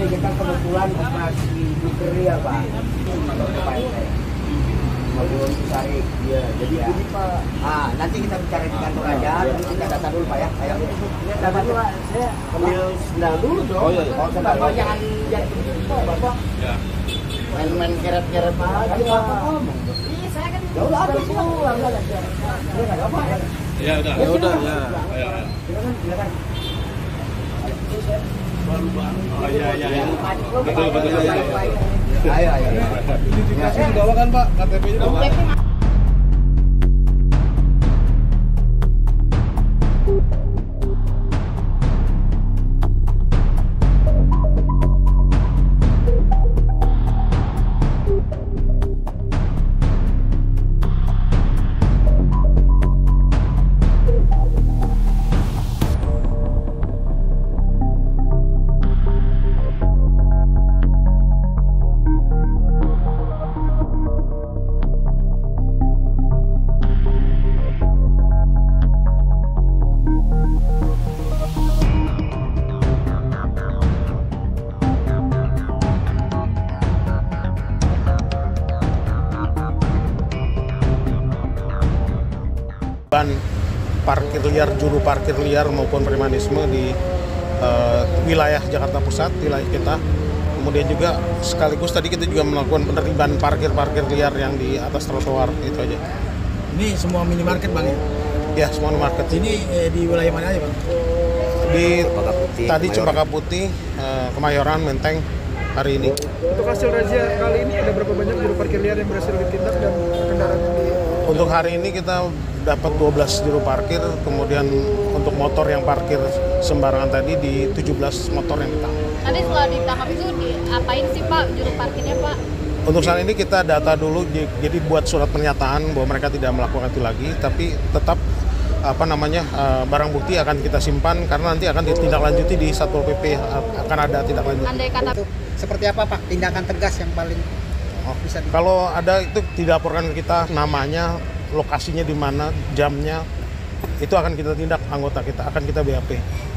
ini kita kebetulan operasi bukeri ya Pak. Belum ditarik. Iya, jadi ini Pak. Ah, nanti kita bicara di kantor aja, nanti kita data dulu Pak ya. Saya dulu Pak, saya ambil sendal dulu dong. Oh iya, Bapak jangan begitu Pak, Bapak. Iya. Main-main keret-keret aja. Bapak ngomong. Iya, saya kan. Ya udah, ada pulang lah. Iya, enggak apa-apa. Ya udah. Ya udah ya. Ayo. Silakan, silakan. Baru-baru. Oh iya, iya. Betul. Ayo. Ini juga sih dibawa kan Pak, KTP-nya dibawa. Parkir liar, juru parkir liar maupun premanisme di wilayah Jakarta Pusat, wilayah kita. Kemudian juga sekaligus tadi kita juga melakukan penertiban parkir liar yang di atas trotoar, itu aja. Ini semua minimarket Bang ya? Ya, semua minimarket. Ini di wilayah mana aja Bang? Di Cempaka Putih, tadi Kemayoran. Cempaka Putih, Kemayoran, Menteng hari ini. Untuk hasil razia kali ini ada berapa banyak juru parkir liar yang berhasil ditindak dan kendaraan yang di... Untuk hari ini kita dapat 12 juru parkir, kemudian untuk motor yang parkir sembarangan tadi di 17 motor yang ditangkap. Tadi setelah ditangkap itu diapain sih Pak juru parkirnya Pak? Untuk saat ini kita data dulu, jadi buat surat pernyataan bahwa mereka tidak melakukan itu lagi, tapi tetap barang bukti akan kita simpan karena nanti akan ditindaklanjuti di Satpol PP, akan ada tindak lanjut. Andai kata... Seperti apa Pak tindakan tegas yang paling? Kalau ada itu dilaporkan ke kita namanya, lokasinya di mana, jamnya, itu akan kita tindak anggota kita, akan kita BAP.